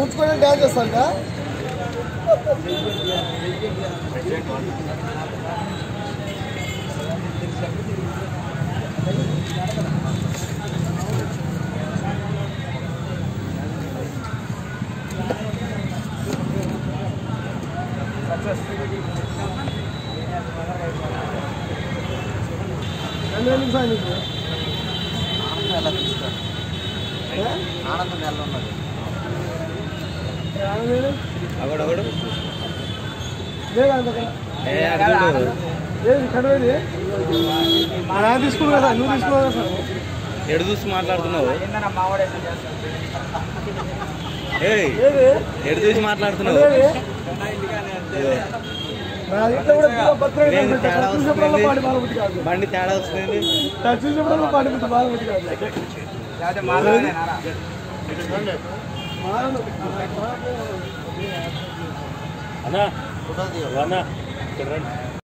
ఊడ్చుకొని dance చేస్తాంగా ఆనందం నెల ఉన్నది ఎడు చూసి మాట్లాడుతున్నావు ఎడు చూసి మాట్లాడుతున్నావు బండి తేడా వస్తుంది అన్నా ఫోటో తీయనా ఇక్కడ రండి.